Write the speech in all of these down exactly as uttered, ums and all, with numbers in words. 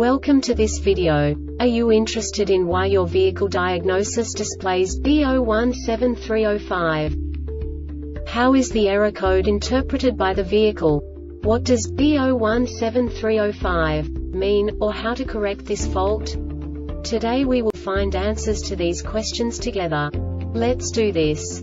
Welcome to this video. Are you interested in why your vehicle diagnosis displays B zero one seven three zero five? How is the error code interpreted by the vehicle? What does B zero one seven three zero five mean, or how to correct this fault? Today we will find answers to these questions together. Let's do this.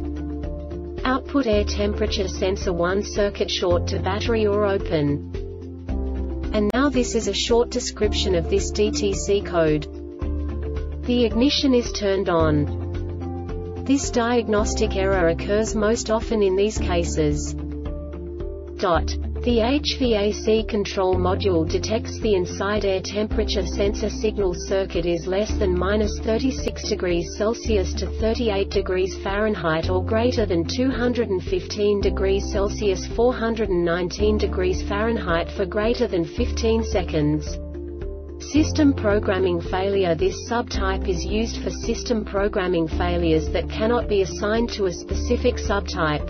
output air temperature sensor one circuit short to battery or open. And now this is a short description of this D T C code. The ignition is turned on. This diagnostic error occurs most often in these cases. Dot. The H V A C control module detects the inside air temperature sensor signal circuit is less than minus thirty-six degrees Celsius to thirty-eight degrees Fahrenheit or greater than two hundred fifteen degrees Celsius four hundred nineteen degrees Fahrenheit for greater than fifteen seconds. System programming failure. This subtype is used for system programming failures that cannot be assigned to a specific subtype.